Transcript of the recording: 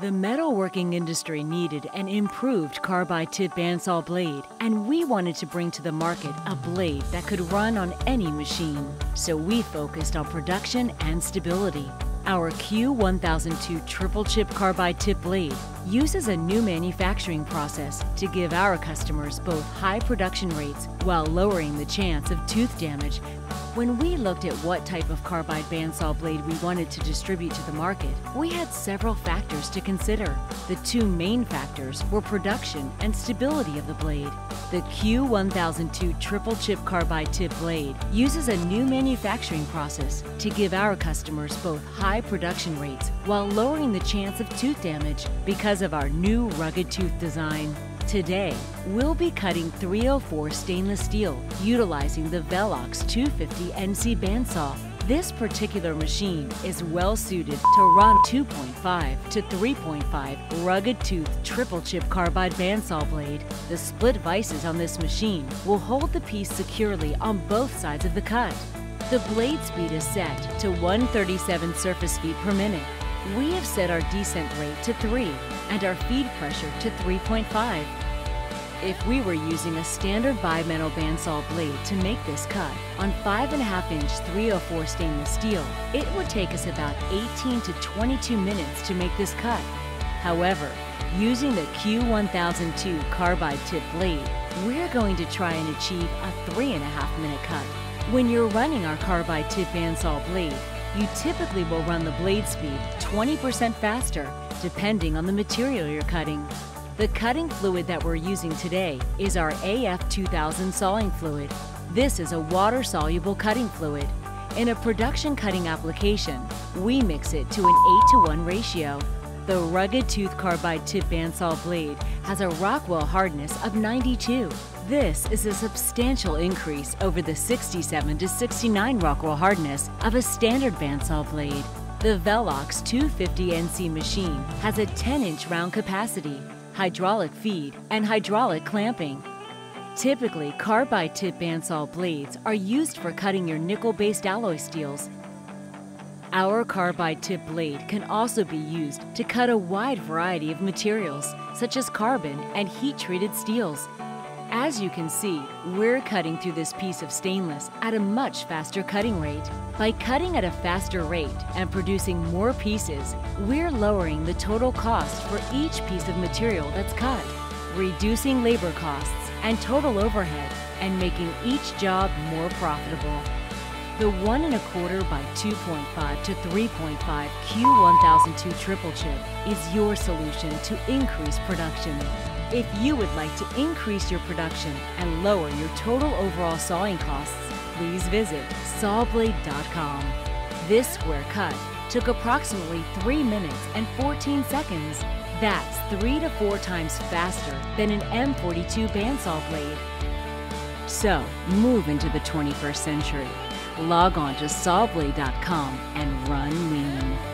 The metalworking industry needed an improved carbide tip bandsaw blade, and we wanted to bring to the market a blade that could run on any machine. So we focused on production and stability. Our Q1002 triple chip carbide tip blade uses a new manufacturing process to give our customers both high production rates while lowering the chance of tooth damage. When we looked at what type of carbide bandsaw blade we wanted to distribute to the market, we had several factors to consider. The two main factors were production and stability of the blade. The Q1002 triple chip carbide tip blade uses a new manufacturing process to give our customers both high production rates while lowering the chance of tooth damage because of our new rugged tooth design. Today, we'll be cutting 304 stainless steel utilizing the Velox 250 NC bandsaw. This particular machine is well suited to run 2.5 to 3.5 rugged tooth triple chip carbide bandsaw blade. The split vices on this machine will hold the piece securely on both sides of the cut. The blade speed is set to 137 surface feet per minute. We have set our descent rate to 3 and our feed pressure to 3.5. If we were using a standard Bi Metal bandsaw blade to make this cut on 5.5-inch 304 stainless steel, it would take us about 18 to 22 minutes to make this cut. However, using the Q1002 carbide tip blade, we're going to try and achieve a 3.5-minute cut. When you're running our carbide tip bandsaw blade, you typically will run the blade speed 20% faster, depending on the material you're cutting. The cutting fluid that we're using today is our AF2000 sawing fluid. This is a water-soluble cutting fluid. In a production cutting application, we mix it to an 8:1 ratio. The rugged tooth carbide tip bandsaw blade has a Rockwell hardness of 92. This is a substantial increase over the 67 to 69 Rockwell hardness of a standard bandsaw blade. The Velox 250 NC machine has a 10-inch round capacity, hydraulic feed, and hydraulic clamping. Typically, carbide tip bandsaw blades are used for cutting your nickel-based alloy steels. Our carbide tip blade can also be used to cut a wide variety of materials, such as carbon and heat-treated steels. As you can see, we're cutting through this piece of stainless at a much faster cutting rate. By cutting at a faster rate and producing more pieces, we're lowering the total cost for each piece of material that's cut, reducing labor costs and total overhead, and making each job more profitable. The 1.25 by 2.5 to 3.5 Q1002 triple chip is your solution to increase production. If you would like to increase your production and lower your total overall sawing costs, please visit sawblade.com. This square cut took approximately 3 minutes and 14 seconds. That's 3 to 4 times faster than an M42 bandsaw blade. So, move into the 21st century. Log on to sawblade.com and run lean.